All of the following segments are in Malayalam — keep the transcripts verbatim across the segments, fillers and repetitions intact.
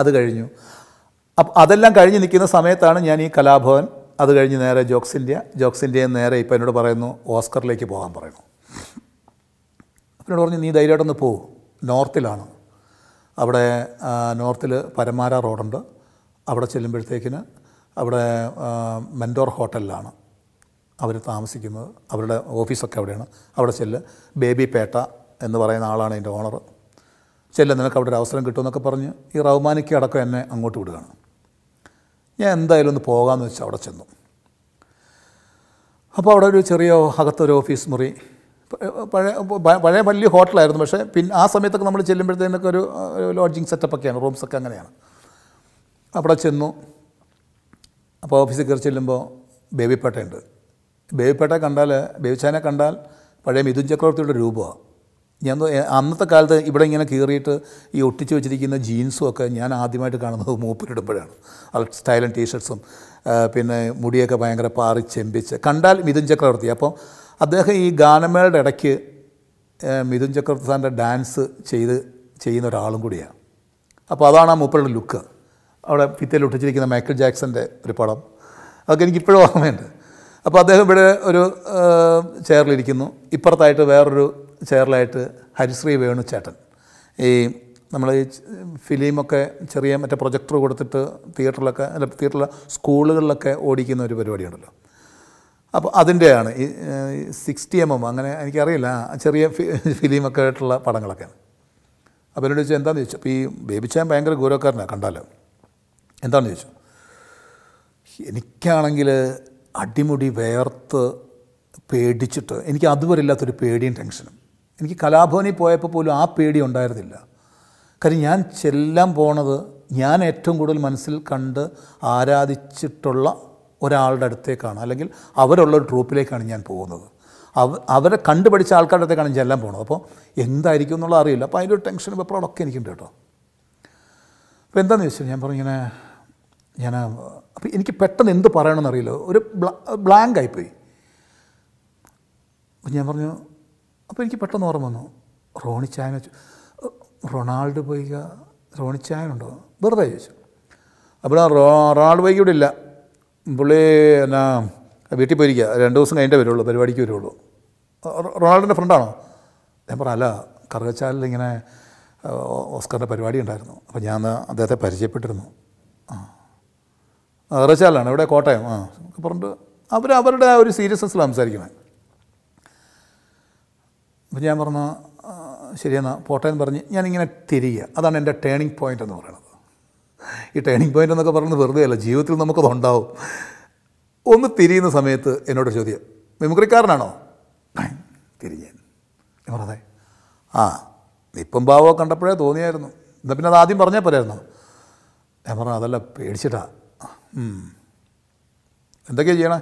അത് കഴിഞ്ഞു. അപ്പം അതെല്ലാം കഴിഞ്ഞ് നിൽക്കുന്ന സമയത്താണ് ഞാൻ ഈ കലാഭവൻ, അത് കഴിഞ്ഞ് നേരെ ജോക്സ് ഇന്ത്യ, ജോക്സ് ഇന്ത്യ നേരെ ഇപ്പം എന്നോട് പറയുന്നു ഓസ്കറിലേക്ക് പോകാൻ പറയുന്നു. എന്നോട് പറഞ്ഞു നീ ധൈര്യമായിട്ടൊന്ന് പോകും, നോർത്തിലാണ്, അവിടെ നോർത്തിൽ പരമാര റോഡുണ്ട്, അവിടെ ചെല്ലുമ്പോഴത്തേക്കിന് അവിടെ മെൻഡോർ ഹോട്ടലിലാണ് അവർ താമസിക്കുന്നത്, അവരുടെ ഓഫീസൊക്കെ അവിടെയാണ്, അവിടെ ചെല്ല്, ബേബി പേട്ട എന്ന് പറയുന്ന ആളാണ് അതിൻ്റെ ഓണർ, ചെല്ല് നിനക്ക് അവിടെ ഒരു അവസരം കിട്ടുമെന്നൊക്കെ പറഞ്ഞ് ഈ റഹ്മാനിക്ക് അടക്കം എന്നെ അങ്ങോട്ട് വിടുകയാണ്. ഞാൻ എന്തായാലും ഒന്ന് പോകാമെന്ന് വെച്ചാൽ അവിടെ ചെന്നു. അപ്പോൾ അവിടെ ഒരു ചെറിയ അകത്തൊരു ഓഫീസ് മുറി, പഴയ പഴയ വലിയ ഹോട്ടലായിരുന്നു, പക്ഷേ പിന്നെ ആ സമയത്തൊക്കെ നമ്മൾ ചെല്ലുമ്പോഴത്തേനൊക്കെ ഒരു ലോഡ്ജിങ് സെറ്റപ്പൊക്കെയാണ്, റൂംസൊക്കെ അങ്ങനെയാണ്. അവിടെ ചെന്നു. അപ്പോൾ ഓഫീസിൽ കയറി ചെല്ലുമ്പോൾ ബേബിപ്പേട്ടയുണ്ട്. ബേബിപ്പേട്ടയെ കണ്ടാൽ, ബേബിച്ചാനെ കണ്ടാൽ പഴയ മിഥുൻ ചക്രവർത്തിയുടെ രൂപമാണ്. ഞാൻ അന്നത്തെ കാലത്ത് ഇവിടെ ഇങ്ങനെ കീറിയിട്ട് ഈ ഒട്ടിച്ച് വെച്ചിരിക്കുന്ന ജീൻസും ഒക്കെ ഞാൻ ആദ്യമായിട്ട് കാണുന്നത് മൂപ്പിലിടുമ്പോഴാണ്. അത് സ്റ്റൈലൻ ടീഷർട്ട്സും പിന്നെ മുടിയൊക്കെ ഭയങ്കര പാറി ചെമ്പിച്ച് കണ്ടാൽ മിഥുൻ ചക്രവർത്തി. അപ്പോൾ അദ്ദേഹം ഈ ഗാനമേളയുടെ ഇടയ്ക്ക് മിഥുൻ ചക്രവർത്തി സാറിൻ്റെ ഡാൻസ് ചെയ്ത് ചെയ്യുന്ന ഒരാളും കൂടിയാണ്. അപ്പോൾ അതാണ് ആ മൂപ്പരുടെ ലുക്ക്. അവിടെ ഭിത്തിയിൽ ഒട്ടിച്ചിരിക്കുന്ന മൈക്കിൾ ജാക്സൻ്റെ ഒരു പടം, അതൊക്കെ എനിക്കിപ്പോഴും ഓർമ്മയുണ്ട്. അപ്പോൾ അദ്ദേഹം ഇവിടെ ഒരു ചെയറിലിരിക്കുന്നു, ഇപ്പുറത്തായിട്ട് വേറൊരു ചെയറിലായിട്ട് ഹരിശ്രീ വേണു ചേട്ടൻ, ഈ നമ്മൾ ഈ ഫിലിമൊക്കെ ചെറിയ മറ്റേ പ്രൊജക്ടർ കൊടുത്തിട്ട് തിയേറ്ററിലൊക്കെ അല്ല തിയേറ്ററിലെ സ്കൂളുകളിലൊക്കെ ഓടിക്കുന്ന ഒരു പരിപാടിയുണ്ടല്ലോ, അപ്പോൾ അതിൻ്റെയാണ് ഈ സിക്സ്റ്റി എം എം അങ്ങനെ എനിക്കറിയില്ല, ചെറിയ ഫിലിമൊക്കെ ആയിട്ടുള്ള പടങ്ങളൊക്കെയാണ്. അപ്പോൾ എന്നോട് ചോദിച്ചാൽ എന്താണെന്ന് ചോദിച്ചു. അപ്പോൾ ഈ ബേബിച്ചാൻ ഭയങ്കര ഗൗരവക്കാരനാണ്, കണ്ടാലോ എന്താണെന്ന് ചോദിച്ചു. എനിക്കാണെങ്കിൽ അടിമുടി വേർത്ത് പേടിച്ചിട്ട്, എനിക്ക് അതുവരെ ഇല്ലാത്തൊരു പേടിയും ടെൻഷനും. എനിക്ക് കലാഭവനിൽ പോയപ്പോൾ പോലും ആ പേടി ഉണ്ടായിരുന്നില്ല. കാര്യം ഞാൻ ചെല്ലാൻ പോണത് ഞാൻ ഏറ്റവും കൂടുതൽ മനസ്സിൽ കണ്ട് ആരാധിച്ചിട്ടുള്ള ഒരാളുടെ അടുത്തേക്കാണ്, അല്ലെങ്കിൽ അവരുള്ള ഒരു ട്രൂപ്പിലേക്കാണ് ഞാൻ പോകുന്നത്, അവ അവരെ കണ്ടുപഠിച്ച ആൾക്കാരുടെ അടുത്തേക്കാണ് ഞാൻ ചെല്ലാൻ പോണത്. അപ്പോൾ എന്തായിരിക്കും എന്നുള്ള അറിയില്ല. അപ്പോൾ അതിൻ്റെ ഒരു ടെൻഷനും വെപ്രാളൊക്കെ എനിക്കുണ്ട് കേട്ടോ. അപ്പോൾ എന്താണെന്ന് ചോദിച്ചാൽ ഞാൻ പറഞ്ഞു ഇങ്ങനെ ഞാൻ അപ്പോൾ എനിക്ക് പെട്ടെന്ന് എന്ത് പറയണമെന്നറിയില്ല, ഒരു ബ്ലാങ്ക് ആയിപ്പോയി. അപ്പം ഞാൻ പറഞ്ഞു, അപ്പോൾ എനിക്ക് പെട്ടെന്ന് ഓർമ്മ വന്നു റോണിച്ചായൻ വെച്ചു, റൊണാൾഡ് ബോയ്ക്ക് റോണിച്ചായനുണ്ടോ വെറുതെ ചോദിച്ചു. അപ്പോൾ റോ റൊണാൾഡ് ബോയ്ക്ക് ഇവിടെ ഇല്ല, പുള്ളി എന്നാ വീട്ടിൽ പോയിരിക്കുക, രണ്ട് ദിവസം കഴിഞ്ഞിട്ടേ വരുള്ളൂ, പരിപാടിക്ക് വരുള്ളൂ. റൊണാൾഡിൻ്റെ ഫ്രണ്ടാണോ? ഞാൻ പറഞ്ഞു അല്ല, കറുകച്ചാലിൽ ഇങ്ങനെ ഓസ്കറിൻ്റെ പരിപാടി ഉണ്ടായിരുന്നു, അപ്പോൾ ഞാൻ അദ്ദേഹത്തെ പരിചയപ്പെട്ടിരുന്നു, ആ കറുകച്ചാലാണ് ഇവിടെ കോട്ടയം ആ ഒക്കെ പറഞ്ഞിട്ട് അവർ അവരുടെ ഒരു സീരിയസ്നെസ്സിൽ സംസാരിക്കണേ. അപ്പം ഞാൻ പറഞ്ഞു ശരിയെന്നാ പോട്ടയെന്ന് പറഞ്ഞ് ഞാനിങ്ങനെ തിരികെ, അതാണ് എൻ്റെ ടേണിംഗ് പോയിൻ്റ് എന്ന് പറയുന്നത്. ഈ ടേണിംഗ് പോയിൻ്റ് എന്നൊക്കെ പറയുന്നത് വെറുതെ അല്ല, ജീവിതത്തിൽ നമുക്കതുണ്ടാവും. ഒന്ന് തിരിയുന്ന സമയത്ത് എന്നോട് ചോദ്യം, മിമിക്രിക്കാരനാണോ? തിരിഞ്ഞാൻ ഞാൻ പറഞ്ഞേ ആ ഇപ്പം ഭാവമോ കണ്ടപ്പോഴേ തോന്നിയായിരുന്നു, എന്നാൽ പിന്നെ അത് ആദ്യം പറഞ്ഞാൽ പോരായിരുന്നു. ഞാൻ പറഞ്ഞു അതല്ല പേടിച്ചിട്ടാ. എന്തൊക്കെയാണ് ചെയ്യണേ?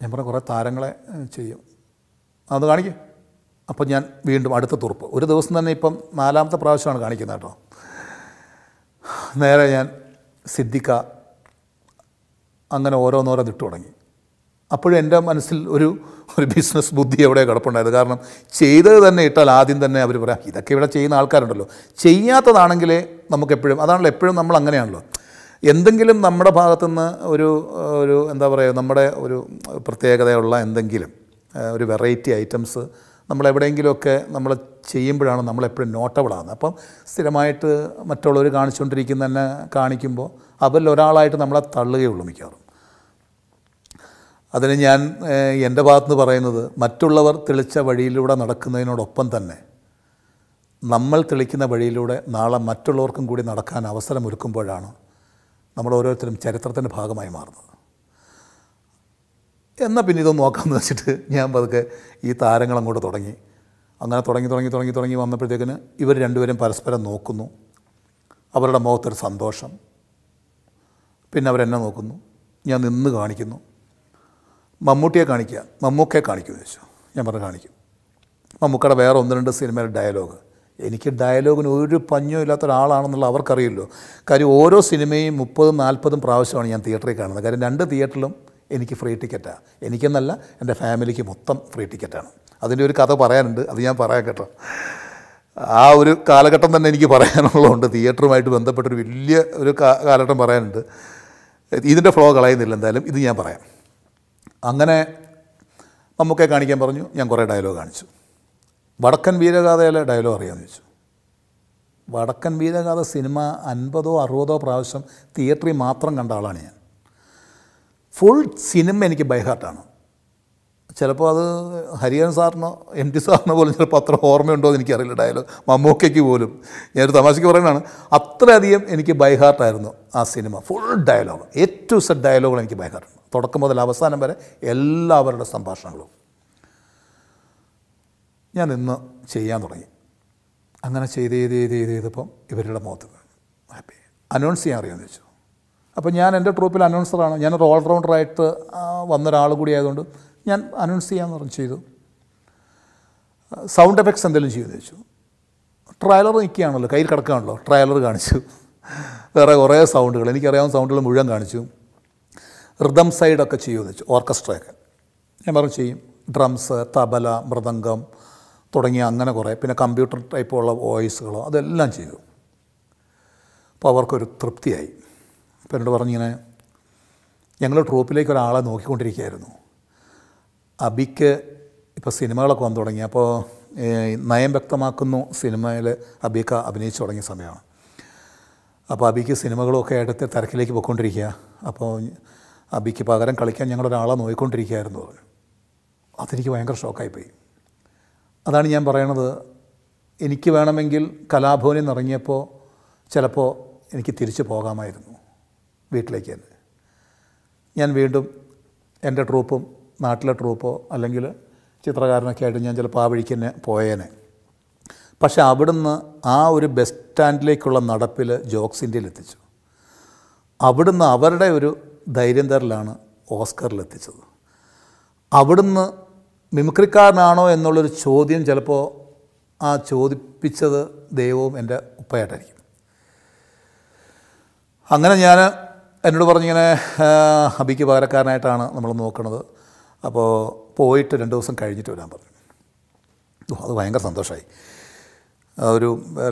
ഞാൻ പറഞ്ഞ കുറേ താരങ്ങളെ ചെയ്യും, അത് കാണിക്കും. അപ്പോൾ ഞാൻ വീണ്ടും അടുത്ത തുറപ്പ്, ഒരു ദിവസം തന്നെ ഇപ്പം നാലാമത്തെ പ്രാവശ്യമാണ് കാണിക്കുന്നത് കേട്ടോ. നേരെ ഞാൻ സിദ്ദിഖ അങ്ങനെ ഓരോന്നോരോ ഇട്ട് തുടങ്ങി. അപ്പോഴും എൻ്റെ മനസ്സിൽ ഒരു ഒരു ബിസിനസ് ബുദ്ധി എവിടെ കിടപ്പുണ്ടായത്, കാരണം ചെയ്തത് തന്നെ ഇട്ടാൽ ആദ്യം തന്നെ അവർ പറയാം ഇതൊക്കെ ഇവിടെ ചെയ്യുന്ന ആൾക്കാരുണ്ടല്ലോ, ചെയ്യാത്തതാണെങ്കിലേ നമുക്കെപ്പോഴും അതാണല്ലോ, എപ്പോഴും നമ്മൾ അങ്ങനെയാണല്ലോ, എന്തെങ്കിലും നമ്മുടെ ഭാഗത്തുനിന്ന് ഒരു ഒരു എന്താ പറയുക, നമ്മുടെ ഒരു പ്രത്യേകതയുള്ള എന്തെങ്കിലും ഒരു വെറൈറ്റി ഐറ്റംസ് നമ്മളെവിടെയെങ്കിലുമൊക്കെ നമ്മൾ ചെയ്യുമ്പോഴാണ് നമ്മളെപ്പോഴും നോട്ടബിൾ ആകുന്നത്. അപ്പം സ്ഥിരമായിട്ട് മറ്റുള്ളവർ കാണിച്ചുകൊണ്ടിരിക്കുന്ന തന്നെ കാണിക്കുമ്പോൾ അവരിൽ ഒരാളായിട്ട് നമ്മളെ തള്ളുകയുള്ളൂ മിക്കവാറും. അതിന് ഞാൻ എൻ്റെ ഭാഗത്തുനിന്ന് പറയുന്നത്, മറ്റുള്ളവർ തെളിച്ച വഴിയിലൂടെ നടക്കുന്നതിനോടൊപ്പം തന്നെ നമ്മൾ തെളിക്കുന്ന വഴിയിലൂടെ നാളെ മറ്റുള്ളവർക്കും കൂടി നടക്കാൻ അവസരമൊരുക്കുമ്പോഴാണ് നമ്മൾ ഓരോരുത്തരും ചരിത്രത്തിൻ്റെ ഭാഗമായി മാറുന്നത്. എന്നാൽ പിന്നെ ഇതൊന്ന് നോക്കാമെന്ന് വെച്ചിട്ട് ഞാൻ പതുക്കെ ഈ താരങ്ങളങ്ങോട്ട് തുടങ്ങി. അങ്ങനെ തുടങ്ങി തുടങ്ങി തുടങ്ങി തുടങ്ങി വന്നപ്പോഴത്തേക്കിന് ഇവർ രണ്ടുപേരും പരസ്പരം നോക്കുന്നു, അവരുടെ മുഖത്തൊരു സന്തോഷം, പിന്നെ അവരെന്നെ നോക്കുന്നു, ഞാൻ നിന്ന് കാണിക്കുന്നു, മമ്മൂട്ടിയെ കാണിക്കുക, മമ്മൂക്കെ കാണിക്കും ചോദിച്ചു. ഞാൻ പറഞ്ഞു കാണിക്കും. മമ്മൂക്കയുടെ വേറെ ഒന്ന് രണ്ട് സിനിമയുടെ ഡയലോഗ്, എനിക്ക് ഡയലോഗിന് ഒരു പഞ്ഞോ ഇല്ലാത്ത ഒരാളാണെന്നുള്ള അവർക്കറിയില്ലോ. കാര്യം ഓരോ സിനിമയും മുപ്പതും നാൽപ്പതും പ്രാവശ്യമാണ് ഞാൻ തിയേറ്ററിൽ കാണുന്നത്. കാര്യം രണ്ട് തിയേറ്ററിലും എനിക്ക് ഫ്രീ ടിക്കറ്റാണ്, എനിക്കെന്നല്ല എൻ്റെ ഫാമിലിക്ക് മൊത്തം ഫ്രീ ടിക്കറ്റാണ്. അതിൻ്റെ ഒരു കഥ പറയാനുണ്ട്, അത് ഞാൻ പറയാം കേട്ടോ. ആ ഒരു കാലഘട്ടം തന്നെ എനിക്ക് പറയാനുള്ളതുണ്ട്. തിയേറ്ററുമായിട്ട് ബന്ധപ്പെട്ടൊരു വലിയ ഒരു കാലഘട്ടം പറയാനുണ്ട്. ഇതിൻ്റെ ഫ്ലോ കളയുന്നില്ല, എന്തായാലും ഇത് ഞാൻ പറയാം. അങ്ങനെ മമ്മൂക്കയെ കാണിക്കാൻ പറഞ്ഞു, ഞാൻ കുറേ ഡയലോഗ് കാണിച്ചു. വടക്കൻ വീരഗാഥയിലെ ഡയലോഗ് അറിയാമെന്ന് ചോദിച്ചു. വടക്കൻ വീരഗാഥ സിനിമ അൻപതോ അറുപതോ പ്രാവശ്യം തിയേറ്ററിൽ മാത്രം കണ്ട ആളാണ് ഞാൻ. ഫുൾ സിനിമ എനിക്ക് ബൈഹാർട്ടാണ്. ചിലപ്പോൾ അത് ഹരിഹരൻ സാറിനോ എം ടി സാറിനോ പോലും ചിലപ്പോൾ അത്ര ഓർമ്മയുണ്ടോ എന്ന് എനിക്കറിയില്ല ഡയലോഗ്. മമ്മൂക്കയ്ക്ക് പോലും ഞാനൊരു തമാശയ്ക്ക് പറയുന്നതാണ്, അത്രയധികം എനിക്ക് ബൈഹാർട്ടായിരുന്നു ആ സിനിമ. Full dialogue, A to Z ഡയലോഗുകൾ എനിക്ക് ബൈഹാർട്ടാണ്, തുടക്കം മുതൽ അവസാനം വരെ എല്ലാവരുടെ സംഭാഷണങ്ങളും. ഞാൻ ഇന്ന് ചെയ്യാൻ തുടങ്ങി. അങ്ങനെ ചെയ്ത് ചെയ്ത് ചെയ്ത് ചെയ്ത് ചെയ്തപ്പം ഇവരുടെ മുഖത്ത് ഹാപ്പി അനൗൺസ് ചെയ്യാൻ അറിയാമെന്ന് ചോദിച്ചു. അപ്പോൾ ഞാൻ എൻ്റെ ട്രൂപ്പിൽ അനൗൺസറാണ്, ഞാനൊരു ഓൾറൗണ്ടറായിട്ട് വന്നൊരാൾ കൂടി ആയതുകൊണ്ട് ഞാൻ അനൗൺസ് ചെയ്യാമെന്ന് പറഞ്ഞു ചെയ്തു. സൗണ്ട് എഫക്ട്സ് എന്തെങ്കിലും ചെയ്യുമെന്ന് ചോദിച്ചു. ട്രയലർ നിൽക്കുകയാണല്ലോ, കയ്യിൽ കിടക്കുകയാണല്ലോ, ട്രയലർ കാണിച്ചു. വേറെ കുറേ സൗണ്ടുകൾ എനിക്കറിയാവുന്ന സൗണ്ടുകൾ മുഴുവൻ കാണിച്ചു. റിതം സൈഡൊക്കെ ചെയ്യുമെന്ന് വെച്ചു, ഓർക്കസ്ട്രയൊക്കെ. ഞാൻ പറഞ്ഞു ചെയ്യും. ഡ്രംസ്, തബല, മൃദംഗം തുടങ്ങിയ അങ്ങനെ കുറേ, പിന്നെ കമ്പ്യൂട്ടർ ടൈപ്പുള്ള വോയിസുകളോ അതെല്ലാം ചെയ്തു. അപ്പോൾ അവർക്കൊരു തൃപ്തിയായി. അപ്പോൾ എന്നോട് പറഞ്ഞിങ്ങനെ, ഞങ്ങൾ ട്രൂപ്പിലേക്ക് ഒരാളെ നോക്കിക്കൊണ്ടിരിക്കുകയായിരുന്നു. അബിക്ക് ഇപ്പോൾ സിനിമകളൊക്കെ വന്നു തുടങ്ങി. അപ്പോൾ നയം വ്യക്തമാക്കുന്നു സിനിമയിൽ അബിക്ക് അഭിനയിച്ചു തുടങ്ങിയ സമയമാണ്. അപ്പോൾ അബിക്ക് സിനിമകളൊക്കെ ആയിട്ട് തിരക്കിലേക്ക് പോയിക്കൊണ്ടിരിക്കുക. അപ്പോൾ അബിക്ക് പകരം കളിക്കാൻ ഞങ്ങളൊരാളെ നോക്കിക്കൊണ്ടിരിക്കുകയായിരുന്നു. അതെനിക്ക് ഭയങ്കര ഷോക്കായിപ്പോയി. അതാണ് ഞാൻ പറയണത്, എനിക്ക് വേണമെങ്കിൽ കലാഭവനിൽ നിന്നിറങ്ങിയപ്പോൾ ചിലപ്പോൾ എനിക്ക് തിരിച്ചു പോകാമായിരുന്നു വീട്ടിലേക്ക് തന്നെ. ഞാൻ വീണ്ടും എൻ്റെ ട്രൂപ്പും നാട്ടിലെ ട്രൂപ്പോ അല്ലെങ്കിൽ ചിത്രകാരനൊക്കെ ആയിട്ട് ഞാൻ ചിലപ്പോൾ ആ വഴിക്ക് തന്നെ പോയേനെ. പക്ഷേ അവിടുന്ന് ആ ഒരു ബസ് സ്റ്റാൻഡിലേക്കുള്ള നടപ്പിൽ ജോക്സ് ഇന്ത്യയിലെത്തിച്ചു. അവിടുന്ന് അവരുടെ ഒരു ധൈര്യം തരലാണ് ഓസ്കറിലെത്തിച്ചത്. അവിടുന്ന് മിമിക്രിക്കാരനാണോ എന്നുള്ളൊരു ചോദ്യം ചിലപ്പോൾ ആ ചോദിപ്പിച്ചത് ദൈവവും എൻ്റെ ഉപ്പയായിട്ടായിരിക്കും. അങ്ങനെ ഞാൻ എന്നോട് പറഞ്ഞിങ്ങനെ, ഹബിക്ക് പകരക്കാരനായിട്ടാണ് നമ്മൾ നോക്കണത്, അപ്പോൾ പോയിട്ട് രണ്ട് ദിവസം കഴിഞ്ഞിട്ട് വരാൻ പറഞ്ഞു. അത് ഭയങ്കര സന്തോഷമായി. ഒരു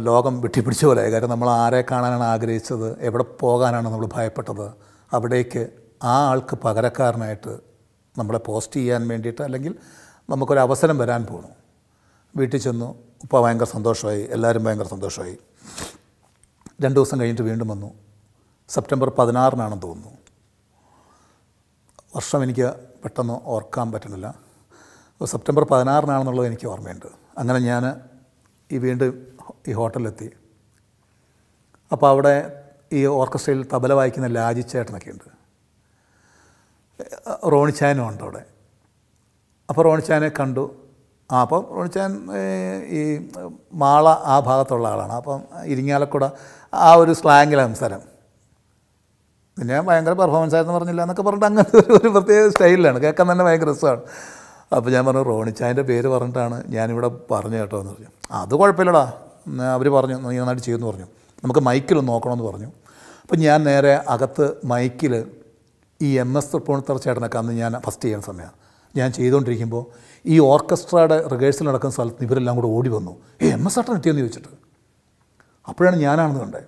ലോകം വെട്ടിപ്പിടിച്ച പോലെ. കാര്യം നമ്മൾ ആരെ കാണാനാണ് ആഗ്രഹിച്ചത്, എവിടെ പോകാനാണ് നമ്മൾ ഭയപ്പെട്ടത്, അവിടേക്ക് ആ ആൾക്ക് പകരക്കാരനായിട്ട് നമ്മളെ പോസ്റ്റ് ചെയ്യാൻ വേണ്ടിയിട്ട് അല്ലെങ്കിൽ നമുക്കൊരവസരം വരാൻ പോകണം. വീട്ടിൽ ചെന്നു. ഉപ്പ ഭയങ്കര സന്തോഷമായി, എല്ലാവരും ഭയങ്കര സന്തോഷമായി. രണ്ട് ദിവസം കഴിഞ്ഞിട്ട് വീണ്ടും വന്നു. സെപ്റ്റംബർ പതിനാറിനാണെന്ന് തോന്നുന്നു. വർഷം എനിക്ക് പെട്ടെന്ന് ഓർക്കാൻ പറ്റുന്നില്ല. സെപ്റ്റംബർ പതിനാറിനാണെന്നുള്ളത് എനിക്ക് ഓർമ്മയുണ്ട്. അങ്ങനെ ഞാൻ ഈ വീണ്ടും ഈ ഹോട്ടലിലെത്തി. അപ്പോൾ അവിടെ ഈ ഓർക്കസ്ട്രയിൽ തബല വായിക്കുന്ന ലാജിച്ചേട്ടനൊക്കെ ഉണ്ട്, റോണിച്ചാനും ഉണ്ട് അവിടെ. അപ്പോൾ റോണിച്ചാനെ കണ്ടു. ആ അപ്പം റോണിച്ചാൻ ഈ മാള ആ ഭാഗത്തുള്ള ആളാണ്. അപ്പം ഇരിങ്ങാലക്കുട ആ ഒരു സ്ലാങ്ങിലെ സംസാരം. പിന്നെ ഭയങ്കര പെർഫോമൻസ് ആയിരുന്നു പറഞ്ഞില്ല എന്നൊക്കെ പറഞ്ഞിട്ട് അങ്ങനത്തെ ഒരു പ്രത്യേക സ്റ്റൈലിലാണ്, കേൾക്കാൻ തന്നെ ഭയങ്കര രസമാണ്. അപ്പോൾ ഞാൻ പറഞ്ഞു, റോണിച്ചാൻ്റെ പേര് പറഞ്ഞിട്ടാണ് ഞാനിവിടെ പറഞ്ഞു കേട്ടോ എന്ന് പറഞ്ഞു. അത് കുഴപ്പമില്ലടാ, അവർ പറഞ്ഞു നീ നന്നായിട്ട് ചെയ്യുമെന്ന് പറഞ്ഞു. നമുക്ക് മൈക്കിലൊന്ന് നോക്കണമെന്ന് പറഞ്ഞു. അപ്പം ഞാൻ നേരെ അകത്ത് മൈക്കിൽ ഈ എം എസ് തൃപ്പൂണിത്തറ ചേട്ടനൊക്കെ അന്ന് ഞാൻ ഫസ്റ്റ് ചെയ്യുന്ന സമയമാണ്. ഞാൻ ചെയ്തുകൊണ്ടിരിക്കുമ്പോൾ ഈ ഓർക്കസ്ട്രയുടെ റിഹേഴ്സൽ നടക്കുന്ന സ്ഥലത്ത് ഇവരെല്ലാം കൂടെ ഓടി വന്നു, ഏ എം എസ് ചേട്ടൻ കിട്ടിയെന്ന് ചോദിച്ചിട്ട്. അപ്പോഴാണ് ഞാനാണെന്ന് കണ്ടത്.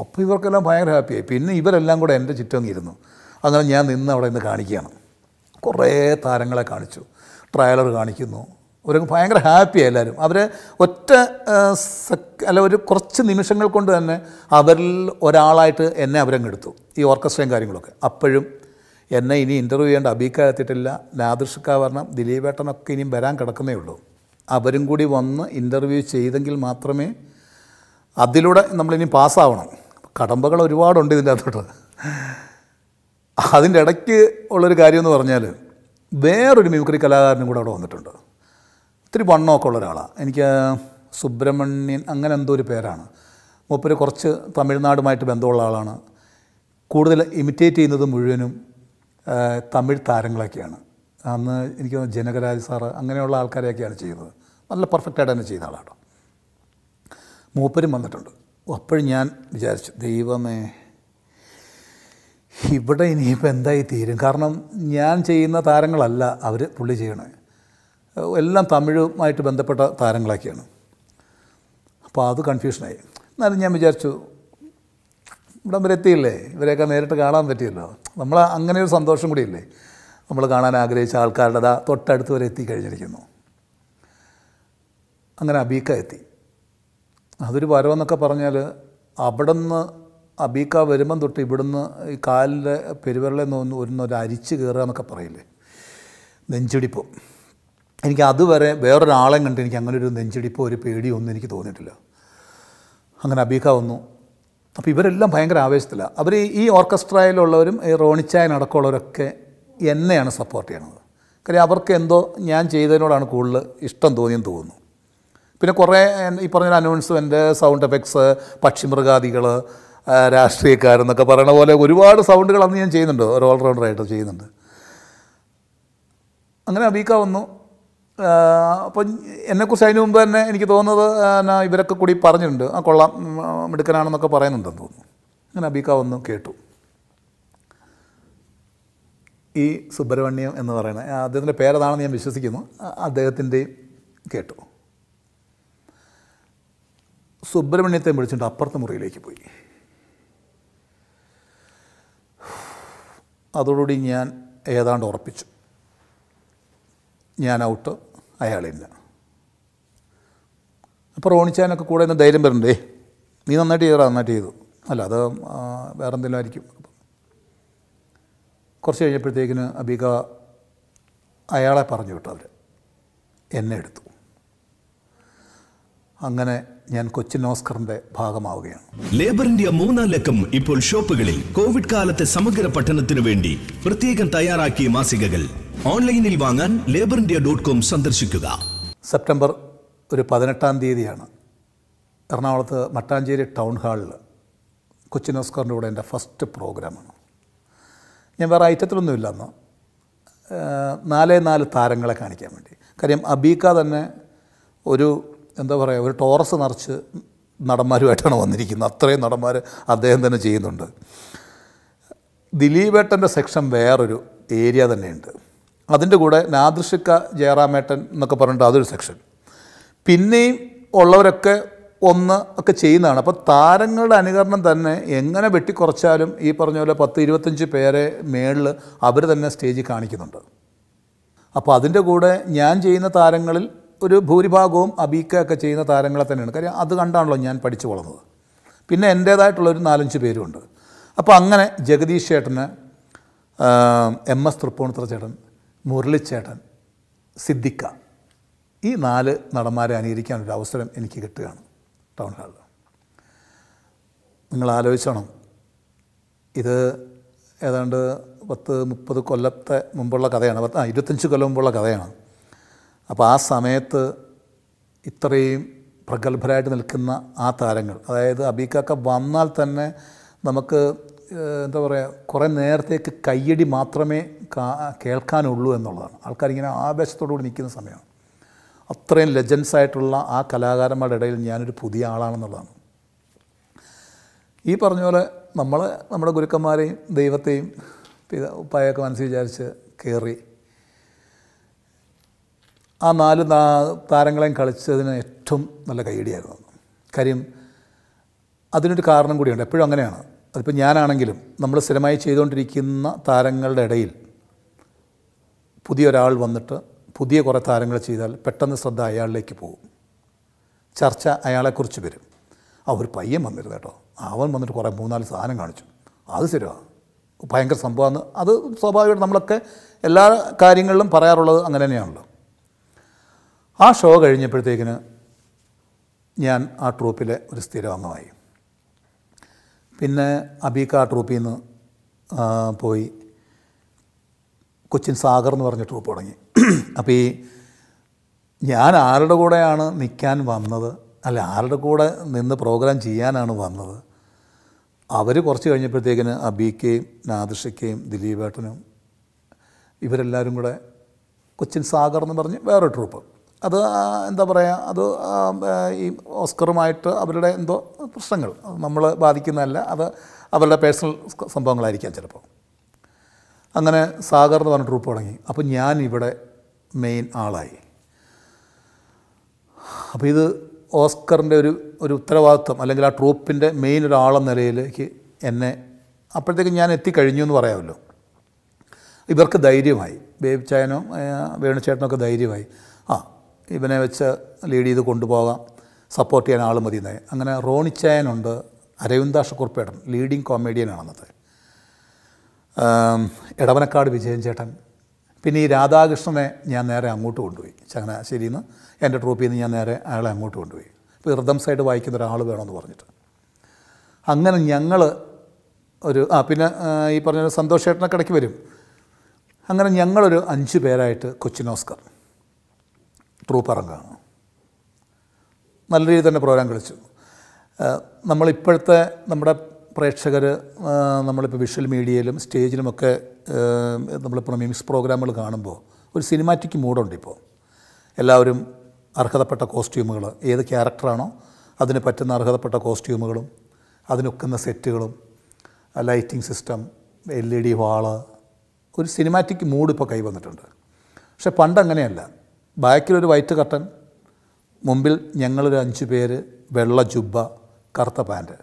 അപ്പോൾ ഇവർക്കെല്ലാം ഭയങ്കര ഹാപ്പിയായി. പിന്നെ ഇവരെല്ലാം കൂടെ എൻ്റെ ചുറ്റങ്ങിയിരുന്നു. അങ്ങനെ ഞാൻ നിന്ന് അവിടെ ഇന്ന് കാണിക്കുകയാണ്. കുറേ താരങ്ങളെ കാണിച്ചു, ട്രയലർ കാണിക്കുന്നു. അവരൊക്കെ ഭയങ്കര ഹാപ്പിയായി എല്ലാവരും. അവർ ഒറ്റ സെക്ക അല്ല ഒരു കുറച്ച് നിമിഷങ്ങൾ കൊണ്ട് തന്നെ അവരിൽ ഒരാളായിട്ട് എന്നെ അവരങ്ങെടുത്തു, ഈ ഓർക്കസ്ട്രയും കാര്യങ്ങളൊക്കെ. അപ്പോഴും എന്നെ ഇനി ഇൻ്റർവ്യൂ ചെയ്യേണ്ട അബീക്ക എത്തിയിട്ടില്ല, നാദിർഷക്ക വരണം, ദിലീപേട്ടനൊക്കെ ഇനിയും വരാൻ കിടക്കുന്നേ ഉള്ളൂ. അവരും കൂടി വന്ന് ഇൻ്റർവ്യൂ ചെയ്തെങ്കിൽ മാത്രമേ അതിലൂടെ നമ്മളിനി പാസ്സാവണം. കടമ്പകൾ ഒരുപാടുണ്ട് ഇതിൻ്റെ അകത്തോട്ട്. അതിൻ്റെ ഇടയ്ക്ക് ഉള്ളൊരു കാര്യമെന്ന് പറഞ്ഞാൽ വേറൊരു മിമിക്രി കലാകാരനും കൂടെ അവിടെ വന്നിട്ടുണ്ട്. ഒത്തിരി വണ്ണമൊക്കെ ഉള്ള ഒരാളാണ്. എനിക്ക് സുബ്രഹ്മണ്യൻ അങ്ങനെ എന്തോ ഒരു പേരാണ്. മൂപ്പര് കുറച്ച് തമിഴ്നാടുമായിട്ട് ബന്ധമുള്ള ആളാണ്. കൂടുതൽ ഇമിറ്റേറ്റ് ചെയ്യുന്നത് മുഴുവനും തമിഴ് താരങ്ങളൊക്കെയാണ്. അന്ന് എനിക്ക് ജനകരാജ് സാറ് അങ്ങനെയുള്ള ആൾക്കാരെയൊക്കെയാണ് ചെയ്യുന്നത്. നല്ല പെർഫെക്റ്റായിട്ട് തന്നെ ചെയ്യുന്ന ആളാണ്. മൂപ്പരും വന്നിട്ടുണ്ട്. അപ്പോഴും ഞാൻ വിചാരിച്ചു, ദൈവമേ ഇവിടെ ഇനിയിപ്പോൾ എന്തായി തീരും. കാരണം ഞാൻ ചെയ്യുന്ന താരങ്ങളല്ല അവർ പുള്ളി ചെയ്യണേ, എല്ലാം തമിഴുമായിട്ട് ബന്ധപ്പെട്ട താരങ്ങളൊക്കെയാണ്. അപ്പോൾ അത് കൺഫ്യൂഷനായി. എന്നാലും ഞാൻ വിചാരിച്ചു ഇവിടം വരെ എത്തിയില്ലേ, ഇവരെയൊക്കെ നേരിട്ട് കാണാൻ പറ്റിയല്ലോ, നമ്മൾ അങ്ങനെ ഒരു സന്തോഷം കൂടിയില്ലേ, നമ്മൾ കാണാൻ ആഗ്രഹിച്ച ആൾക്കാരുടെ അതാ തൊട്ടടുത്ത് വരെ എത്തിക്കഴിഞ്ഞിരിക്കുന്നു. അങ്ങനെ അബീക്ക എത്തി. അതൊരു വരവെന്നൊക്കെ പറഞ്ഞാൽ അവിടെ നിന്ന് അബീക്ക വരുമ്പം തൊട്ട് ഇവിടുന്ന് ഈ കാലിൻ്റെ പെരുവരളെ നിന്ന് ഒരു അരിച്ച് കയറുക എന്നൊക്കെ പറയില്ലേ, നെഞ്ചിടിപ്പോ. എനിക്ക് അതുവരെ വേറൊരാളെ കണ്ട് എനിക്ക് അങ്ങനെ ഒരു നെഞ്ചിടിപ്പോ ഒരു പേടിയോ ഒന്നും എനിക്ക് തോന്നിയിട്ടില്ല. അങ്ങനെ അബീക്ക വന്നു. അപ്പോൾ ഇവരെല്ലാം ഭയങ്കര ആവേശത്തിലാണ്. അവർ ഈ ഓർക്കസ്ട്രയിലുള്ളവരും ഈ റോണിച്ചായൻ അടക്കമുള്ളവരൊക്കെ എന്നെയാണ് സപ്പോർട്ട് ചെയ്യണത്. കാര്യം അവർക്ക് എന്തോ ഞാൻ ചെയ്തതിനോടാണ് കൂടുതൽ ഇഷ്ടം തോന്നിയെന്ന് തോന്നുന്നു. പിന്നെ കുറേ ഈ പറഞ്ഞ അനൗൺസ്മെൻറ്റ്, സൗണ്ട് എഫക്ട്സ്, പക്ഷിമൃഗാദികൾ, രാഷ്ട്രീയക്കാരെന്നൊക്കെ പറയണ പോലെ ഒരുപാട് സൗണ്ടുകൾ അന്ന് ഞാൻ ചെയ്യുന്നുണ്ട്, ഒരു ഓൾറൗണ്ടറായിട്ട് ചെയ്യുന്നുണ്ട്. അങ്ങനെ അബീക്ക വന്നു. അപ്പം എന്നെക്കുറിച്ച് അതിന് മുമ്പ് തന്നെ എനിക്ക് തോന്നുന്നത് എന്നാ ഇവരൊക്കെ കൂടി പറഞ്ഞിട്ടുണ്ട്, ആ കൊള്ളാം മിടുക്കനാണെന്നൊക്കെ പറയുന്നുണ്ടെന്ന് തോന്നുന്നു. അങ്ങനെ അബീക്ക വന്നു കേട്ടു. ഈ സുബ്രഹ്മണ്യം എന്ന് പറയുന്നത് അദ്ദേഹത്തിൻ്റെ പേരതാണെന്ന് ഞാൻ വിശ്വസിക്കുന്നു, അദ്ദേഹത്തിൻ്റെയും കേട്ടു. സുബ്രഹ്മണ്യത്തെ വിളിച്ചിട്ട് അപ്പുറത്തെ മുറിയിലേക്ക് പോയി. അതോടുകൂടി ഞാൻ ഏതാണ്ട് ഉറപ്പിച്ചു, ഞാൻ ഔട്ട്, അയാളില്ല. അപ്പോൾ റോണിച്ചാനൊക്കെ കൂടെ ഇന്ന് ധൈര്യം വരണ്ടേ, നീ നന്നായിട്ട് ചെയ്താൽ നന്നായിട്ട് ചെയ്തു, അല്ല അത് വേറെ എന്തെങ്കിലും ആയിരിക്കും. കുറച്ച് കഴിഞ്ഞപ്പോഴത്തേക്കിന് അബീക അയാളെ പറഞ്ഞു വിട്ടു, അവർ എന്നെ എടുത്തു. അങ്ങനെ ഞാൻ കൊച്ചിൻ ഓസ്കറിന്റെ ഭാഗമാവുകയാണ്. ലേബർ ഇന്ത്യ മൂന്നാം ലക്കം ഇപ്പോൾ ഷോപ്പുകളിൽ. കോവിഡ് കാലത്തെ സമഗ്ര പഠനത്തിനു വേണ്ടി പ്രത്യേകം തയ്യാറാക്കിയ മാസികകൾ ഓൺലൈനിൽ വാങ്ങാൻ ലേബർ ഇന്ത്യ ഡോട്ട് കോം സന്ദർശിക്കുക. സെപ്റ്റംബർ ഒരു പതിനെട്ടാം തീയതിയാണ് എറണാകുളത്ത് മട്ടാഞ്ചേരി ടൗൺ ഹാളിൽ കൊച്ചിൻ ഓസ്കറിൻ്റെ കൂടെ എൻ്റെ ഫസ്റ്റ് പ്രോഗ്രാമാണ്. ഞാൻ വേറെ ഐറ്റത്തിലൊന്നും ഇല്ലെന്ന് നാലേ നാല് താരങ്ങളെ കാണിക്കാൻ വേണ്ടി. കാര്യം അബീക്ക തന്നെ ഒരു എന്താ പറയുക, ഒരു ടോറസ് നിറച്ച് നടന്മാരുമായിട്ടാണ് വന്നിരിക്കുന്നത്, അത്രയും നടന്മാർ അദ്ദേഹം തന്നെ ചെയ്യുന്നുണ്ട്. ദിലീപേട്ടൻ്റെ സെക്ഷൻ വേറൊരു ഏരിയ തന്നെയുണ്ട്, അതിൻ്റെ കൂടെ നാദൃശിക്ക ജയറാമേട്ടൻ എന്നൊക്കെ പറഞ്ഞിട്ട് അതൊരു സെക്ഷൻ, പിന്നെയും ഉള്ളവരൊക്കെ ഒന്ന് ഒക്കെ ചെയ്യുന്നതാണ്. അപ്പോൾ താരങ്ങളുടെ അനുകരണം തന്നെ എങ്ങനെ വെട്ടിക്കുറച്ചാലും ഈ പറഞ്ഞ പോലെ പത്ത് ഇരുപത്തഞ്ച് പേരെ മേളിൽ അവർ തന്നെ സ്റ്റേജിൽ കാണിക്കുന്നുണ്ട്. അപ്പോൾ അതിൻ്റെ കൂടെ ഞാൻ ചെയ്യുന്ന താരങ്ങളിൽ ഒരു ഭൂരിഭാഗവും അബീക്ക ഒക്കെ ചെയ്യുന്ന താരങ്ങളെ തന്നെയാണ്. കാര്യം അത് കണ്ടാണല്ലോ ഞാൻ പഠിച്ചു വളർന്നത്. പിന്നെ എൻ്റേതായിട്ടുള്ളൊരു നാലഞ്ച് പേരുമുണ്ട്. അപ്പോൾ അങ്ങനെ ജഗദീഷ് ചേട്ടന്, എം എസ് തൃപ്പൂണിത്തുറ ചേട്ടൻ, മുരളിച്ചേട്ടൻ, സിദ്ദിഖ, ഈ നാല് നടന്മാരെ അനുകരിക്കാനൊരു അവസരം എനിക്ക് കിട്ടുകയാണ് ടൗൺ ഹാളിൽ. നിങ്ങൾ ആലോചിച്ചോണം, ഇത് ഏതാണ്ട് പത്ത് മുപ്പത് കൊല്ലത്തെ മുമ്പുള്ള കഥയാണ്, പത്ത് ആ ഇരുപത്തഞ്ച് കൊല്ലം മുമ്പുള്ള കഥയാണ്. അപ്പോൾ ആ സമയത്ത് ഇത്രയും പ്രഗത്ഭരായിട്ട് നിൽക്കുന്ന ആ താരങ്ങൾ, അതായത് അബീക്കൊക്കെ വന്നാൽ തന്നെ നമുക്ക് എന്താ പറയുക, കുറേ നേരത്തേക്ക് കയ്യടി മാത്രമേ കേൾക്കാനുള്ളൂ എന്നുള്ളതാണ്. ആൾക്കാരിങ്ങനെ ആവേശത്തോടുകൂടി നിൽക്കുന്ന സമയമാണ്. അത്രയും ലെജൻസായിട്ടുള്ള ആ കലാകാരന്മാരുടെ ഇടയിൽ ഞാനൊരു പുതിയ ആളാണെന്നുള്ളതാണ്. ഈ പറഞ്ഞ പോലെ നമ്മൾ നമ്മുടെ ഗുരുക്കന്മാരെയും ദൈവത്തെയും പിതാ ഉപ്പായൊക്കെ മനസ്സിൽ വിചാരിച്ച് കയറി ആ നാല് താരങ്ങളെയും കളിച്ചതിന് ഏറ്റവും നല്ല കൈയ്യടിയായിരുന്നു. കാര്യം അതിനൊരു കാരണം കൂടിയുണ്ട്, എപ്പോഴും അങ്ങനെയാണ്. അതിപ്പോൾ ഞാനാണെങ്കിലും നമ്മൾ സ്ഥിരമായി ചെയ്തുകൊണ്ടിരിക്കുന്ന താരങ്ങളുടെ ഇടയിൽ പുതിയൊരാൾ വന്നിട്ട് പുതിയ കുറേ താരങ്ങൾ ചെയ്താൽ പെട്ടെന്ന് ശ്രദ്ധ അയാളിലേക്ക് പോകും, ചർച്ച അയാളെക്കുറിച്ച് വരും. ആ ഒരു പയ്യൻ വന്നിരുന്നു കേട്ടോ, അവൻ വന്നിട്ട് കുറേ മൂന്നാല് സാധനം കാണിച്ചു, അത് ശരിയാണ്, ഭയങ്കര സംഭവമാണ്. അത് സ്വാഭാവികമായിട്ട് നമ്മളൊക്കെ എല്ലാ കാര്യങ്ങളിലും പറയാറുള്ളത് അങ്ങനെ തന്നെയാണല്ലോ. ആ ഷോ കഴിഞ്ഞപ്പോഴത്തേക്കിന് ഞാൻ ആ ട്രൂപ്പിലെ ഒരു സ്ഥിരം അംഗമായി. പിന്നെ അബീക്ക ആ ട്രൂപ്പിൽ നിന്ന് പോയി കൊച്ചിൻ സാഗർ എന്ന് പറഞ്ഞ ട്രൂപ്പ് തുടങ്ങി. അപ്പോൾ ഈ ഞാൻ ആരുടെ കൂടെയാണ് നിൽക്കാൻ വന്നത്, അല്ല ആരുടെ കൂടെ നിന്ന് പ്രോഗ്രാം ചെയ്യാനാണ് വന്നത്, അവർ കുറച്ച് കഴിഞ്ഞപ്പോഴത്തേക്കിന് അബീക്കയും നാദിഷയ്ക്കയും ദിലീപേട്ടനും ഇവരെല്ലാവരും കൂടെ കൊച്ചിൻ സാഗർ എന്ന് പറഞ്ഞ് വേറൊരു ട്രൂപ്പ്, അത് എന്താ പറയുക, അത് ഈ ഓസ്കറുമായിട്ട് അവരുടെ എന്തോ പ്രശ്നങ്ങൾ, നമ്മൾ ബാധിക്കുന്നതല്ല, അത് അവരുടെ പേഴ്സണൽ സംഭവങ്ങളായിരിക്കാം ചിലപ്പോൾ. അങ്ങനെ സാഗർ എന്ന് പറഞ്ഞ ട്രൂപ്പ് തുടങ്ങി. അപ്പോൾ ഞാൻ ഇവിടെ മെയിൻ ആളായി. അപ്പോൾ ഇത് ഓസ്കറിൻ്റെ ഒരു ഒരു ഉത്തരവാദിത്വം അല്ലെങ്കിൽ ആ ട്രൂപ്പിൻ്റെ മെയിൻ ഒരാളെന്ന നിലയിലേക്ക് എന്നെ അപ്പോഴത്തേക്ക് ഞാൻ എത്തിക്കഴിഞ്ഞു എന്ന് പറയാമല്ലോ. ഇവർക്ക് ധൈര്യമായി, ബേബി ചായനോ വേണുചേട്ടനൊക്കെ ധൈര്യമായി, ആ ഇവനെ വെച്ച് ലീഡ് ചെയ്ത് കൊണ്ടുപോകാം, സപ്പോർട്ട് ചെയ്യാൻ ആൾ മതി എന്നായി. അങ്ങനെ റോണിച്ചായനുണ്ട്, അരവിന്ദാഷക്കുറുപ്പേട്ടൻ ലീഡിങ് കോമേഡിയനാണെന്നത്, എടവനക്കാട് വിജയൻ ചേട്ടൻ, പിന്നെ ഈ രാധാകൃഷ്ണനെ ഞാൻ നേരെ അങ്ങോട്ട് കൊണ്ടുപോയി, ചങ്ങനാശ്ശേരിയിൽ നിന്ന് എൻ്റെ ട്രൂപ്പിൽ നിന്ന് ഞാൻ നേരെ അയാളെ അങ്ങോട്ട് കൊണ്ടുപോയി. ഇപ്പോൾ റിഥം സൈഡ് വായിക്കുന്ന ഒരാൾ വേണമെന്ന് പറഞ്ഞിട്ട് അങ്ങനെ ഞങ്ങൾ ഒരു ആ പിന്നെ ഈ പറഞ്ഞ സന്തോഷ് ചേട്ടനൊക്കെ ഇടയ്ക്ക് വരും. അങ്ങനെ ഞങ്ങളൊരു അഞ്ച് പേരായിട്ട് കൊച്ചിൻ ഓസ്കർ ട്രൂപ്പ് ഇറങ്ങുകയാണ്. നല്ല രീതിയിൽ തന്നെ പ്രോഗ്രാം കളിച്ചു. നമ്മളിപ്പോഴത്തെ നമ്മുടെ പ്രേക്ഷകർ നമ്മളിപ്പോൾ വിഷ്വൽ മീഡിയയിലും സ്റ്റേജിലുമൊക്കെ നമ്മളിപ്പോൾ മിമിക്സ് പ്രോഗ്രാമുകൾ കാണുമ്പോൾ ഒരു സിനിമാറ്റിക് മൂഡുണ്ട്. ഇപ്പോൾ എല്ലാവരും അർഹതപ്പെട്ട കോസ്റ്റ്യൂമുകൾ, ഏത് ക്യാരക്ടറാണോ അതിന് പറ്റുന്ന അർഹതപ്പെട്ട കോസ്റ്റ്യൂമുകളും അതിനൊക്കുന്ന സെറ്റുകളും lighting system, L E D wall, ഒരു സിനിമാറ്റിക് മൂഡ് ഇപ്പോൾ കൈവന്നിട്ടുണ്ട്. പക്ഷെ പണ്ടങ്ങനെയല്ല. ബാക്കിലൊരു വൈറ്റ് കർട്ടൻ, മുമ്പിൽ ഞങ്ങളൊരു അഞ്ച് പേര് വെള്ള ജുബ്ബ, കറുത്ത പാൻറ്.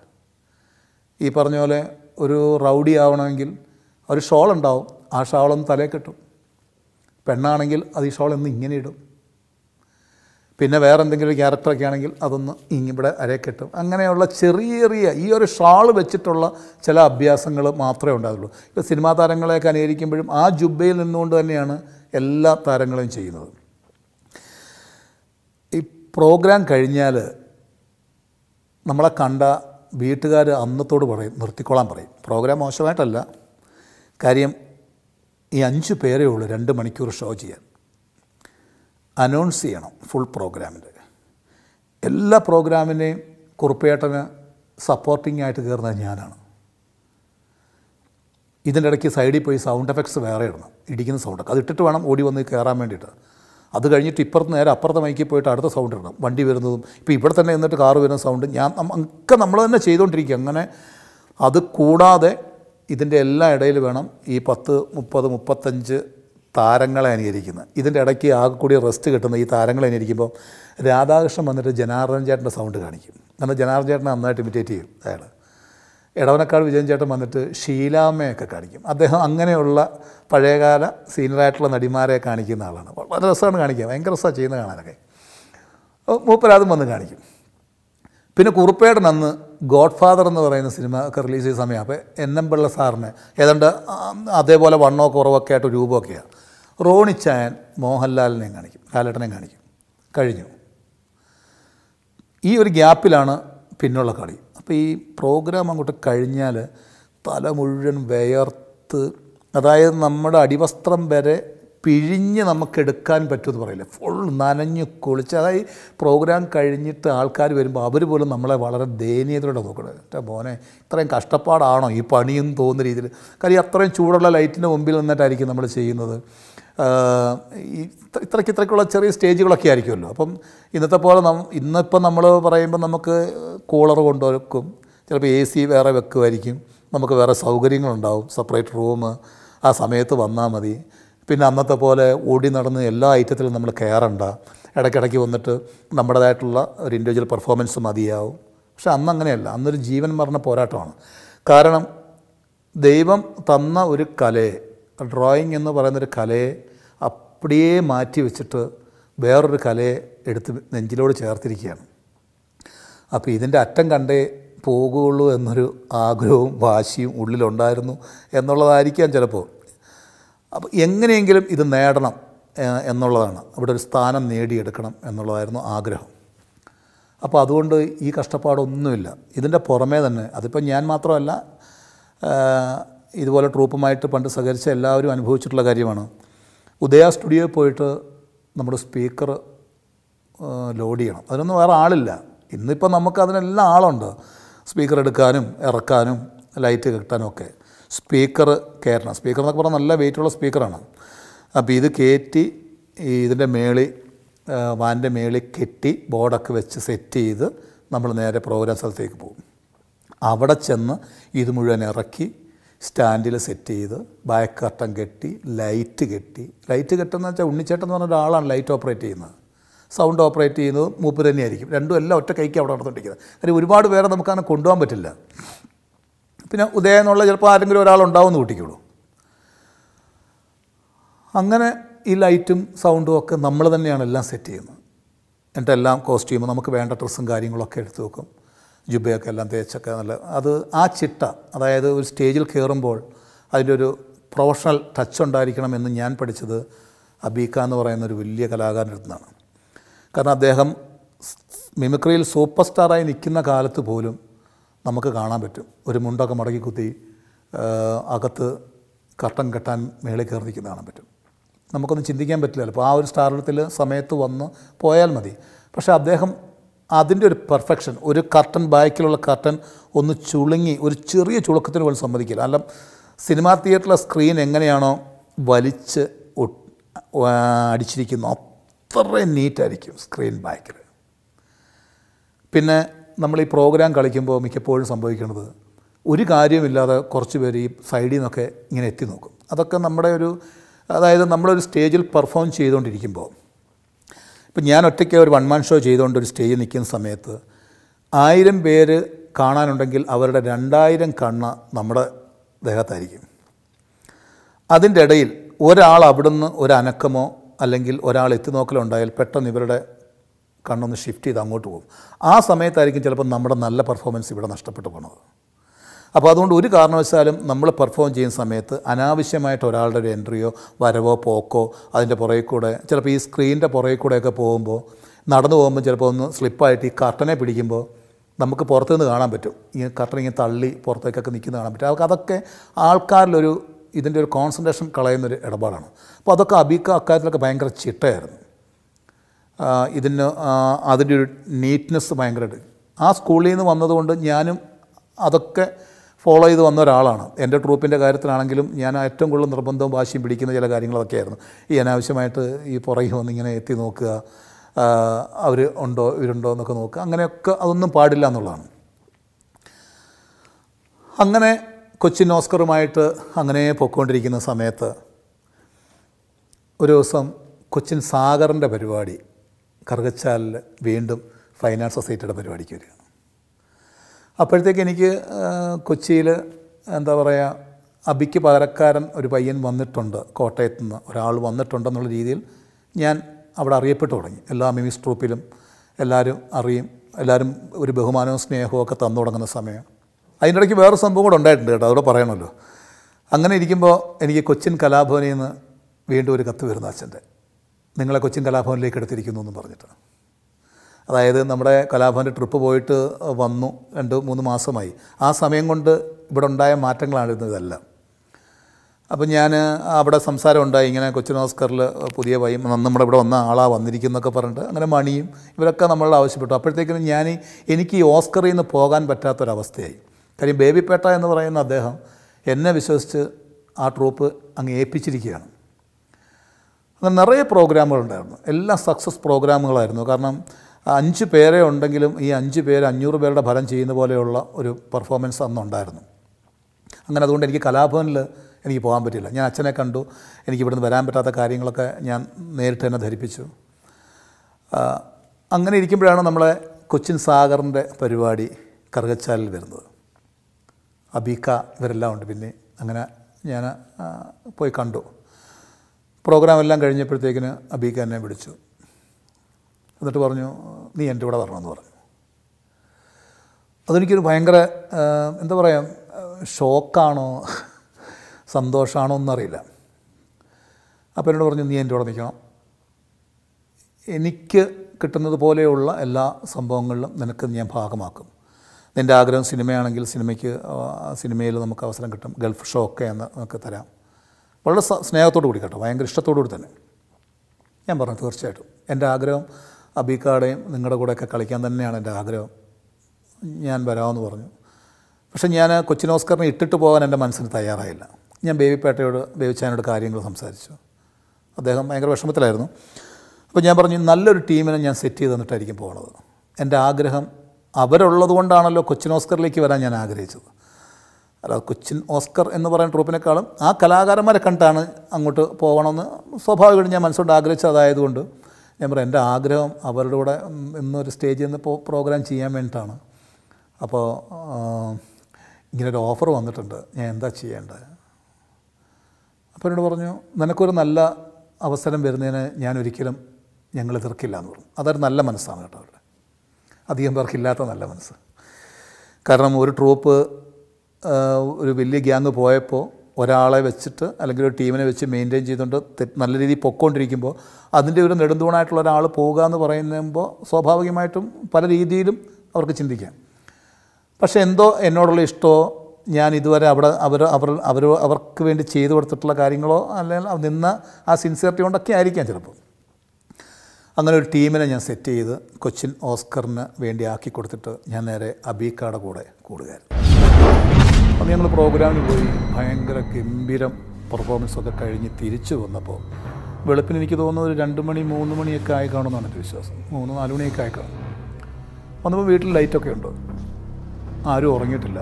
ഈ പറഞ്ഞ പോലെ ഒരു റൗഡി ആവണമെങ്കിൽ ഒരു ഷോൾ ഉണ്ടാവും, ആ ഷോളൊന്ന് തലയിൽ കെട്ടും. പെണ്ണാണെങ്കിൽ അത് ഈ ഷോൾ ഒന്ന് ഇങ്ങനെ ഇടും. പിന്നെ വേറെ എന്തെങ്കിലും ഒരു ക്യാരക്ടറൊക്കെ ആണെങ്കിൽ അതൊന്ന് ഇങ്ങിവിടെ അരയിൽ കെട്ടും. അങ്ങനെയുള്ള ചെറിയ ചെറിയ ഈ ഒരു ഷാൾ വെച്ചിട്ടുള്ള ചില അഭ്യാസങ്ങൾ മാത്രമേ ഉണ്ടാകുള്ളൂ. ഇപ്പോൾ സിനിമാ താരങ്ങളെയൊക്കെ അനുകരിക്കുമ്പോഴും ആ ജുബ്ബയിൽ നിന്നുകൊണ്ട് തന്നെയാണ് എല്ലാ താരങ്ങളും ചെയ്യുന്നത്. ഈ പ്രോഗ്രാം കഴിഞ്ഞാൽ നമ്മളെ കണ്ട വീട്ടുകാർ അന്നത്തോട് പറയും, നിർത്തിക്കോളാൻ പറയും. പ്രോഗ്രാം മോശമായിട്ടല്ല, കാര്യം ഈ അഞ്ച് പേരേ ഉള്ളൂ രണ്ട് മണിക്കൂർ ഷോ ചെയ്യാൻ. അനൗൺസ് ചെയ്യണം ഫുൾ പ്രോഗ്രാമിൻ്റെ. എല്ലാ പ്രോഗ്രാമിനെയും കുറുപ്പേട്ടന് സപ്പോർട്ടിംഗ് ആയിട്ട് കയറുന്നത് ഞാനാണ്. ഇതിൻ്റെ ഇടയ്ക്ക് സൈഡിൽ പോയി സൗണ്ട് എഫക്ട്സ് വേറെ ഇടണം, ഇടിക്കുന്ന സൗണ്ടൊക്കെ അത് ഇട്ടിട്ട് വേണം ഓടി വന്ന് കയറാൻ വേണ്ടിയിട്ട്. അത് കഴിഞ്ഞിട്ട് ഇപ്പുറത്ത് നേരെ അപ്പുറത്തെ മൈക്കിൽ പോയിട്ട് അടുത്ത സൗണ്ട് ഇടണം, വണ്ടി വരുന്നതും ഇപ്പോൾ ഇവിടെ തന്നെ നിന്നിട്ട് കാറ് വരുന്ന സൗണ്ട് ഞാൻ ഒക്കെ നമ്മൾ തന്നെ ചെയ്തുകൊണ്ടിരിക്കുക. അങ്ങനെ അത് കൂടാതെ ഇതിൻ്റെ എല്ലാ ഇടയിൽ വേണം ഈ പത്ത് മുപ്പത് മുപ്പത്തഞ്ച് താരങ്ങളെ അനുകരിക്കുന്നത്. ഇതിൻ്റെ ഇടയ്ക്ക് ആകെ കൂടി റെസ്റ്റ് കിട്ടുന്ന ഈ താരങ്ങളെ അനുകരിക്കുമ്പോൾ രാധാകൃഷ്ണൻ വന്നിട്ട് ജനാർദ്ദൻ ചേട്ടൻ്റെ സൗണ്ട് കാണിക്കും, എന്നാൽ ജനാർദ്ദൻ ചേട്ടനെ നന്നായിട്ട് ഇമിറ്റേറ്റ് ചെയ്യും അയാൾ. ഇടവനക്കാട് വിജയൻ ചേട്ടൻ വന്നിട്ട് ഷീലാമ്മയൊക്കെ കാണിക്കും. അദ്ദേഹം അങ്ങനെയുള്ള പഴയകാല സീനിയറായിട്ടുള്ള നടിമാരെ കാണിക്കുന്ന ആളാണ്. വളരെ രസമാണ് കാണിക്കുക, ഭയങ്കര രസമാണ് ചെയ്യുന്നത് കാണാനൊക്കെ. മൂപ്പരാതും വന്ന് കാണിക്കും. പിന്നെ കുറുപ്പേടൻ അന്ന് ഗോഡ് ഫാദർ എന്ന് പറയുന്ന സിനിമ ഒക്കെ റിലീസ് ചെയ്ത സമയം, അപ്പോൾ എൻ എം പിള്ള സാറിന് ഏതാണ്ട് അതേപോലെ വണ്ണോ കുറവൊക്കെ ആയിട്ട് രൂപമൊക്കെയാണ്. റോണിച്ചായൻ മോഹൻലാലിനെയും കാണിക്കും, ലാലേട്ടനെയും കാണിക്കും. കഴിഞ്ഞു. ഈ ഒരു ഗ്യാപ്പിലാണ് പിന്നുള്ള കളി. അപ്പോൾ ഈ പ്രോഗ്രാം അങ്ങോട്ട് കഴിഞ്ഞാൽ തല മുഴുവൻ വിയർത്ത്, അതായത് നമ്മുടെ അടിവസ്ത്രം വരെ പിഴിഞ്ഞ് നമുക്കെടുക്കാൻ പറ്റുമെന്ന് പറയില്ല, ഫുൾ നനഞ്ഞ് കുളിച്ച്. അതായത് പ്രോഗ്രാം കഴിഞ്ഞിട്ട് ആൾക്കാർ വരുമ്പോൾ അവർ പോലും നമ്മളെ വളരെ ദയനീയതയോടെ നോക്കണം. മോനെ, ഇത്രയും കഷ്ടപ്പാടാണോ ഈ പണിയെന്ന് തോന്നുന്ന രീതിയിൽ. കാര്യം അത്രയും ചൂടുള്ള ലൈറ്റിൻ്റെ മുമ്പിൽ നിന്നിട്ടായിരിക്കും നമ്മൾ ചെയ്യുന്നത്. ഈ ഇത്രയ്ക്ക് ഇത്രയ്ക്കുള്ള ചെറിയ സ്റ്റേജുകളൊക്കെ ആയിരിക്കുമല്ലോ. അപ്പം ഇന്നത്തെ പോലെ നം ഇന്നിപ്പം നമ്മൾ പറയുമ്പോൾ നമുക്ക് കൂളർ കൊണ്ടുവെക്കും, ചിലപ്പോൾ എ സി വേറെ വെക്കുമായിരിക്കും, നമുക്ക് വേറെ സൗകര്യങ്ങളുണ്ടാവും, സെപ്പറേറ്റ് റൂം, ആ സമയത്ത് വന്നാൽ മതി. പിന്നെ അന്നത്തെ പോലെ ഓടി നടന്ന് എല്ലാ ഐറ്റത്തിലും നമ്മൾ കയറണ്ട, ഇടയ്ക്കിടയ്ക്ക് വന്നിട്ട് നമ്മുടേതായിട്ടുള്ള ഒരു ഇൻഡിവിജ്വൽ പെർഫോമൻസ് മതിയാവും. പക്ഷെ അന്നങ്ങനെയല്ല, അന്നൊരു ജീവൻ മരണ പോരാട്ടമാണ്. കാരണം ദൈവം തന്ന ഒരു കലയെ, ഡ്രോയിങ് എന്ന് പറയുന്നൊരു കലയെ അപ്പടിയേ മാറ്റി വെച്ചിട്ട് വേറൊരു കലയെ എടുത്ത് നെഞ്ചിലോട് ചേർത്തിരിക്കുകയാണ്. അപ്പോൾ ഇതിൻ്റെ അറ്റം കണ്ടേ പോകുകയുള്ളൂ എന്നൊരു ആഗ്രഹവും വാശിയും ഉള്ളിലുണ്ടായിരുന്നു എന്നുള്ളതായിരിക്കാം ചിലപ്പോൾ. അപ്പോൾ എങ്ങനെയെങ്കിലും ഇത് നേടണം എന്നുള്ളതാണ്, അവിടെ ഒരു സ്ഥാനം നേടിയെടുക്കണം എന്നുള്ളതായിരുന്നു ആഗ്രഹം. അപ്പോൾ അതുകൊണ്ട് ഈ കഷ്ടപ്പാടൊന്നുമില്ല. ഇതിൻ്റെ പുറമേ തന്നെ അതിപ്പോൾ ഞാൻ മാത്രമല്ല, ഇതുപോലെ ട്രൂപ്പുമായിട്ട് പണ്ട് സഹകരിച്ച എല്ലാവരും അനുഭവിച്ചിട്ടുള്ള കാര്യമാണ്. ഉദയ സ്റ്റുഡിയോയിൽ പോയിട്ട് നമ്മുടെ സ്പീക്കർ ലോഡ് ചെയ്യണം, അതിനൊന്നും വേറെ ആളില്ല. ഇന്നിപ്പോൾ നമുക്ക് അതിനെല്ലാം ആളുണ്ട്, സ്പീക്കർ എടുക്കാനും ഇറക്കാനും ലൈറ്റ് കെട്ടാനും ഒക്കെ. സ്പീക്കർ കയറ്റണം, സ്പീക്കർ എന്നൊക്കെ പറഞ്ഞാൽ നല്ല വെയിറ്റുള്ള സ്പീക്കറാണ്. അപ്പോൾ ഇത് കയറ്റി ഇതിൻ്റെ മേളി വാൻ്റെ മേളി കെട്ടി ബോർഡൊക്കെ വെച്ച് സെറ്റ് ചെയ്ത് നമ്മൾ നേരെ പ്രോഗ്രാം സ്ഥലത്തേക്ക് പോകും. അവിടെ ചെന്ന് ഇത് മുഴുവൻ ഇറക്കി സ്റ്റാൻഡിൽ സെറ്റ് ചെയ്ത് ബാക്ക് കർട്ടൻ കെട്ടി ലൈറ്റ് കെട്ടി ലൈറ്റ് കെട്ടെന്ന് വെച്ചാൽ ഉണ്ണിച്ചേട്ടൻ എന്ന് പറഞ്ഞ ഒരാളാണ് ലൈറ്റ് ഓപ്പറേറ്റ് ചെയ്യുന്നത്. sound operator in the Muperaniarik, and do a lot to take out of the ticket. There would be about where the Makana Kundam Batilla. Pina Uday and all your parting around down Utiku. Angana ill item sound work, number than Yanella Setim, and a lamp costume, Namaka Band at Sangaring located Thukum, Jubekalan, the Chakana, other Achita, either stage carom board, either professional touch on Darikanam and the Yan Padichada. Abhikan or another Vilya Kalaganatana. Kana deham mimicry superstar in Ikina Kala to Polum, Namakagana betu, Urimunda Kamaraki Kuti, Agatha Katan Katan, Melekarikana betu. Namakan Chindigam betel, power star tiller, Sametu one, Poel Madi. Pasha deham Adindu perfection, Uri carton, by kilo carton, on the chulingi, Uri churi chulakatan will somebody kill. Alam cinema theatre screen, Enganiano, Valich. അടിച്ചിരിക്കുന്ന അത്ര നീറ്റായിരിക്കും സ്ക്രീൻ ബാക്കിൽ. പിന്നെ നമ്മൾ ഈ പ്രോഗ്രാം കളിക്കുമ്പോൾ മിക്കപ്പോഴും സംഭവിക്കുന്നത് ഒരു കാര്യമില്ലാതെ കുറച്ച് പേര് ഈ സൈഡിൽ നിന്നൊക്കെ ഇങ്ങനെ എത്തി നോക്കും. അതൊക്കെ നമ്മുടെ ഒരു അതായത് നമ്മളൊരു സ്റ്റേജിൽ പെർഫോം ചെയ്തുകൊണ്ടിരിക്കുമ്പോൾ ഇപ്പോൾ ഞാൻ ഒറ്റയ്ക്ക് ഒരു വൺ മാൻ ഷോ ചെയ്തുകൊണ്ട് ഒരു സ്റ്റേജിൽ നിൽക്കുന്ന സമയത്ത് ആയിരം പേര് കാണാനുണ്ടെങ്കിൽ അവരുടെ രണ്ടായിരം കണ്ണ് നമ്മുടെ ദേഹത്തായിരിക്കും. അതിൻ്റെ ഇടയിൽ ഒരാൾ അവിടുന്ന് ഒരു അനക്കമോ അല്ലെങ്കിൽ ഒരാൾ എത്തി നോക്കലോ ഉണ്ടായാൽ പെട്ടെന്ന് ഇവരുടെ കണ്ണൊന്ന് ഷിഫ്റ്റ് ചെയ്ത് അങ്ങോട്ട് പോകും. ആ സമയത്തായിരിക്കും ചിലപ്പോൾ നമ്മുടെ നല്ല പെർഫോമൻസ് ഇവിടെ നഷ്ടപ്പെട്ടു പോകുന്നത്. അപ്പോൾ അതുകൊണ്ട് ഒരു കാരണവശാലും നമ്മൾ പെർഫോം ചെയ്യുന്ന സമയത്ത് അനാവശ്യമായിട്ട് ഒരാളുടെ ഒരു എൻട്രിയോ വരവോ പോക്കോ അതിൻ്റെ പുറകെ കൂടെ ചിലപ്പോൾ ഈ സ്ക്രീനിൻ്റെ പുറകെ കൂടെയൊക്കെ പോകുമ്പോൾ നടന്നു പോകുമ്പോൾ ചിലപ്പോൾ ഒന്ന് സ്ലിപ്പായിട്ട് ഈ കർട്ടനെ പിടിക്കുമ്പോൾ നമുക്ക് പുറത്തുനിന്ന് കാണാൻ പറ്റും. ഇങ്ങനെ കർട്ടൻ ഇങ്ങനെ തള്ളി പുറത്തേക്കൊക്കെ നിൽക്കുന്നത് കാണാൻ പറ്റും. അതൊക്കെ ആൾക്കാരിലൊരു ഇതിൻ്റെ ഒരു കോൺസെൻട്രേഷൻ കളയുന്നൊരു ഇടപാടാണ്. അപ്പോൾ അതൊക്കെ അബീക്ക അക്കാര്യത്തിലൊക്കെ ഭയങ്കര ചിട്ടയായിരുന്നു. ഇതിന് അതിൻ്റെ ഒരു നീറ്റ്നെസ് ഭയങ്കരമായിട്ട് ആ സ്കൂളിൽ നിന്ന് വന്നതുകൊണ്ട് ഞാനും അതൊക്കെ ഫോളോ ചെയ്ത് വന്ന ഒരാളാണ്. എൻ്റെ ട്രൂപ്പിൻ്റെ കാര്യത്തിലാണെങ്കിലും ഞാൻ ഏറ്റവും കൂടുതൽ നിർബന്ധവും വാശിയും പിടിക്കുന്ന ചില കാര്യങ്ങളൊക്കെയായിരുന്നു. ഈ അനാവശ്യമായിട്ട് ഈ പുറകെ വന്നിങ്ങനെ എത്തി നോക്കുക, അവർ ഉണ്ടോ ഇവരുണ്ടോ എന്നൊക്കെ നോക്കുക, അങ്ങനെയൊക്കെ അതൊന്നും പാടില്ല എന്നുള്ളതാണ്. അങ്ങനെ കൊച്ചിൻ ഓസ്കറുമായിട്ട് അങ്ങനെ പൊയ്ക്കൊണ്ടിരിക്കുന്ന സമയത്ത് ഒരു ദിവസം കൊച്ചിൻ സാഗറിൻ്റെ പരിപാടി കറുകച്ചാലിൽ വീണ്ടും ഫൈൻ ആർട്സ് സൊസൈറ്റിയുടെ പരിപാടിക്ക് വരിക. അപ്പോഴത്തേക്ക് എനിക്ക് കൊച്ചിയിൽ എന്താ പറയുക അബിക്ക് പകരക്കാരൻ ഒരു പയ്യൻ വന്നിട്ടുണ്ട്, കോട്ടയത്ത് നിന്ന് ഒരാൾ വന്നിട്ടുണ്ടെന്നുള്ള രീതിയിൽ ഞാൻ അവിടെ അറിയപ്പെട്ടു തുടങ്ങി. എല്ലാ മിമിക്സ് ട്രൂപ്പിലും എല്ലാവരും അറിയും, എല്ലാവരും ഒരു ബഹുമാനവും സ്നേഹവും ഒക്കെ തന്നു തുടങ്ങുന്ന സമയം. അതിനിടയ്ക്ക് വേറെ സംഭവം കൂടെ ഉണ്ടായിട്ടുണ്ട് കേട്ടോ, അവിടെ പറയണമല്ലോ. അങ്ങനെ ഇരിക്കുമ്പോൾ എനിക്ക് കൊച്ചിൻ കലാഭവനിൽ നിന്ന് വീണ്ടും ഒരു കത്ത് വരുന്ന അച്ഛൻ്റെ, നിങ്ങളെ കൊച്ചിൻ കലാഭവനിലേക്ക് എടുത്തിരിക്കുന്നു എന്ന് പറഞ്ഞിട്ട്. അതായത് നമ്മുടെ കലാഭവൻ്റെ ട്രിപ്പ് പോയിട്ട് വന്നു, രണ്ട് മൂന്ന് മാസമായി. ആ സമയം കൊണ്ട് ഇവിടെ ഉണ്ടായ മാറ്റങ്ങളായിരുന്നു ഇതെല്ലാം. അപ്പം ഞാൻ അവിടെ സംസാരം ഉണ്ടായി, ഇങ്ങനെ കൊച്ചിൻ ഓസ്കറിൽ പുതിയ വൈം നമ്മുടെ ഇവിടെ വന്ന ആളാണ് വന്നിരിക്കുന്നൊക്കെ പറഞ്ഞിട്ട് അങ്ങനെ മണിയും ഇവരൊക്കെ നമ്മളോട് ആവശ്യപ്പെട്ടു. അപ്പോഴത്തേക്കിനും ഞാൻ എനിക്ക് ഈ ഓസ്കറിൽ നിന്ന് പോകാൻ പറ്റാത്തൊരവസ്ഥയായി. കാര്യം ബേബിപ്പേട്ട എന്ന് പറയുന്ന അദ്ദേഹം എന്നെ വിശ്വസിച്ച് ആ ട്രൂപ്പ് അങ്ങ് ഏൽപ്പിച്ചിരിക്കുകയാണ്. അങ്ങനെ നിറയെ പ്രോഗ്രാമുകളുണ്ടായിരുന്നു, എല്ലാം സക്സസ് പ്രോഗ്രാമുകളായിരുന്നു. കാരണം അഞ്ച് പേരെ ഉണ്ടെങ്കിലും ഈ അഞ്ച് പേര് അഞ്ഞൂറ് പേരുടെ ഫലം ചെയ്യുന്ന പോലെയുള്ള ഒരു പെർഫോമൻസ് അന്നുണ്ടായിരുന്നു. അങ്ങനെ അതുകൊണ്ട് എനിക്ക് കലാഭവനിൽ എനിക്ക് പോകാൻ പറ്റില്ല. ഞാൻ അച്ഛനെ കണ്ടു, എനിക്ക് ഇവിടുന്ന് വരാൻ പറ്റാത്ത കാര്യങ്ങളൊക്കെ ഞാൻ നേരിട്ട് തന്നെ ധരിപ്പിച്ചു. അങ്ങനെ ഇരിക്കുമ്പോഴാണ് നമ്മളെ കൊച്ചിൻ സാഗറിൻ്റെ പരിപാടി കറുകച്ചാലിൽ വരുന്നത്. അബീക്ക ഇവരെല്ലാം ഉണ്ട്. പിന്നെ അങ്ങനെ ഞാൻ പോയി കണ്ടു. പ്രോഗ്രാം എല്ലാം കഴിഞ്ഞപ്പോഴത്തേക്കിന് അബീക്ക എന്നെ വിളിച്ചു, എന്നിട്ട് പറഞ്ഞു നീ എൻ്റെ കൂടെ വരണമെന്ന് പറഞ്ഞു. അതെനിക്കൊരു ഭയങ്കര എന്താ പറയുക ഷോക്കാണോ സന്തോഷമാണോ എന്നറിയില്ല. അപ്പോൾ എന്നോട് പറഞ്ഞു നീ എൻ്റെ കൂടെ നിൽക്കണം, എനിക്ക് കിട്ടുന്നത് പോലെയുള്ള എല്ലാ സംഭവങ്ങളിലും നിനക്ക് ഞാൻ ഭാഗമാക്കും. നിൻ്റെ ആഗ്രഹം സിനിമയാണെങ്കിൽ സിനിമയ്ക്ക് സിനിമയിൽ നമുക്ക് അവസരം കിട്ടും, ഗൾഫ് ഷോ ഒക്കെ എന്ന് നമുക്ക് തരാം. വളരെ സ്നേഹത്തോടു കൂടി കേട്ടോ, ഭയങ്കര ഇഷ്ടത്തോടു കൂടി തന്നെ ഞാൻ പറഞ്ഞു തീർച്ചയായിട്ടും എൻ്റെ ആഗ്രഹം അബീക്കാടെയും നിങ്ങളുടെ കൂടെയൊക്കെ കളിക്കാൻ തന്നെയാണ് എൻ്റെ ആഗ്രഹം, ഞാൻ വരാമെന്ന് പറഞ്ഞു. പക്ഷേ ഞാൻ കൊച്ചിൻ ഓസ്കറിനെ ഇട്ടിട്ട് പോകാൻ എൻ്റെ മനസ്സിന് തയ്യാറായില്ല. ഞാൻ ബേബിപ്പേട്ടയോട് ബേബിച്ചാനോട് കാര്യങ്ങൾ സംസാരിച്ചു. അദ്ദേഹം ഭയങ്കര വിഷമത്തിലായിരുന്നു. അപ്പോൾ ഞാൻ പറഞ്ഞു നല്ലൊരു ടീമിനെ ഞാൻ സെറ്റ് ചെയ്ത് തന്നിട്ടായിരിക്കും പോകുന്നത്. എൻ്റെ ആഗ്രഹം അവരുള്ളത് കൊണ്ടാണല്ലോ കൊച്ചിൻ ഓസ്കറിലേക്ക് വരാൻ ഞാൻ ആഗ്രഹിച്ചത്. അല്ല കൊച്ചിൻ ഓസ്കർ എന്ന് പറയുന്ന ട്രൂപ്പിനേക്കാളും ആ കലാകാരന്മാരെ കണ്ടാണ് അങ്ങോട്ട് പോകണമെന്ന് സ്വാഭാവികമായിട്ട് ഞാൻ മനസ്സുകൊണ്ട് ആഗ്രഹിച്ചതായതുകൊണ്ട് ഞാൻ പറയാം, എൻ്റെ ആഗ്രഹം അവരുടെ കൂടെ ഇന്നൊരു സ്റ്റേജിൽ നിന്ന് പ്രോഗ്രാം ചെയ്യാൻ വേണ്ടിയിട്ടാണ്. അപ്പോൾ ഇങ്ങനൊരു ഓഫർ വന്നിട്ടുണ്ട്, ഞാൻ എന്താ ചെയ്യേണ്ടത്? അപ്പോൾ എന്നോട് പറഞ്ഞു, നിനക്കൊരു നല്ല അവസരം വരുന്നതിന് ഞാൻ ഒരിക്കലും ഞങ്ങൾ എതിർക്കില്ല എന്ന് പറഞ്ഞു. അതൊരു നല്ല മനസ്സാണ് കേട്ടോ അവരുടെ, അധികം പേർക്കില്ലാത്ത നല്ല മനസ്സ്. കാരണം ഒരു ട്രൂപ്പ് ഒരു വലിയ ഗ്യാങ് പോയപ്പോൾ ഒരാളെ വെച്ചിട്ട് അല്ലെങ്കിൽ ഒരു ടീമിനെ വെച്ച് മെയിൻറ്റെയിൻ ചെയ്തുകൊണ്ട് നല്ല രീതിയിൽ പൊക്കോണ്ടിരിക്കുമ്പോൾ അതിൻ്റെ ഒരു നെടുന്തൂണായിട്ടുള്ള ഒരാൾ പോവുക എന്ന് പറയുമ്പോൾ സ്വാഭാവികമായിട്ടും പല രീതിയിലും അവർക്ക് ചിന്തിക്കാം. പക്ഷേ എന്തോ എന്നോടുള്ള ഇഷ്ടമോ ഞാൻ ഇതുവരെ അവിടെ അവർ അവർ അവർ അവർക്ക് വേണ്ടി ചെയ്തു കൊടുത്തിട്ടുള്ള കാര്യങ്ങളോ അല്ലെങ്കിൽ നിന്ന ആ സിൻസിയറിറ്റി കൊണ്ടൊക്കെ ആയിരിക്കാം ചിലപ്പോൾ. അങ്ങനെ ഒരു ടീമിനെ ഞാൻ സെറ്റ് ചെയ്ത് കൊച്ചിൻ ഓസ്കറിന് വേണ്ടി ആക്കി കൊടുത്തിട്ട് ഞാൻ നേരെ അബീക്കയുടെ കൂടെ കൂടുകയായിരുന്നു. അപ്പോൾ ഞങ്ങൾ പ്രോഗ്രാമിന് പോയി ഭയങ്കര ഗംഭീരം പെർഫോമൻസൊക്കെ കഴിഞ്ഞ് തിരിച്ചു വന്നപ്പോൾ വെളുപ്പിന് എനിക്ക് തോന്നുന്നത് ഒരു രണ്ട് മണി മൂന്ന് മണിയൊക്കെ ആയി കാണുമെന്നാണ് എൻ്റെ വിശ്വാസം. മൂന്ന് നാല് മണിയൊക്കെ ആയി കാണും. വന്നപ്പോൾ വീട്ടിൽ ലൈറ്റൊക്കെ ഉണ്ട്, ആരും ഉറങ്ങിയിട്ടില്ല.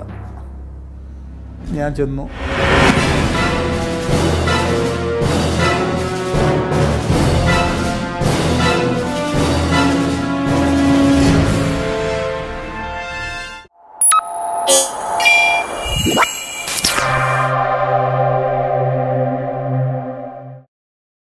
ഞാൻ ചെന്നു.